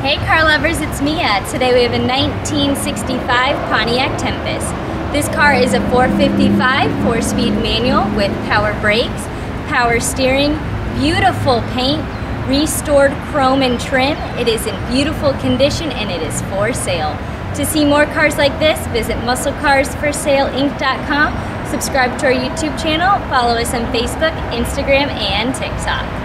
Hey car lovers, it's Mia. Today we have a 1965 Pontiac Tempest. This car is a 455 four-speed manual with power brakes, power steering, beautiful paint, restored chrome and trim. It is in beautiful condition and it is for sale. To see more cars like this, visit MuscleCarsForSaleInc.com, subscribe to our YouTube channel, follow us on Facebook, Instagram, and TikTok.